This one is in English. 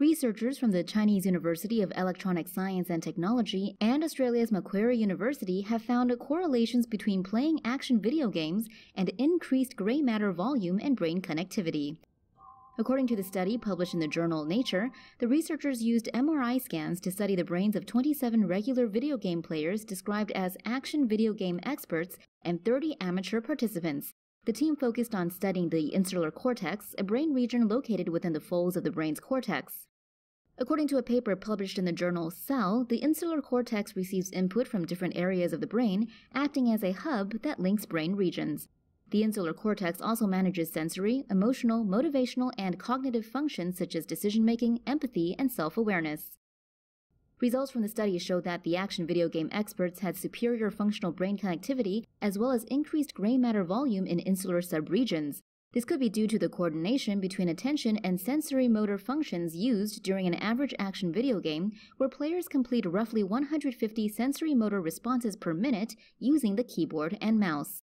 Researchers from the Chinese University of Electronic Science and Technology and Australia's Macquarie University have found correlations between playing action video games and increased grey matter volume and brain connectivity. According to the study published in the journal Nature, the researchers used MRI scans to study the brains of 27 regular video game players described as action video game experts and 30 amateur participants. The team focused on studying the insular cortex, a brain region located within the folds of the brain's cortex. According to a paper published in the journal Cell, the insular cortex receives input from different areas of the brain, acting as a hub that links brain regions. The insular cortex also manages sensory, emotional, motivational, and cognitive functions such as decision-making, empathy, and self-awareness. Results from the study showed that the action video game experts had superior functional brain connectivity as well as increased gray matter volume in insular subregions. This could be due to the coordination between attention and sensory motor functions used during an average action video game, where players complete roughly 150 sensory motor responses per minute using the keyboard and mouse.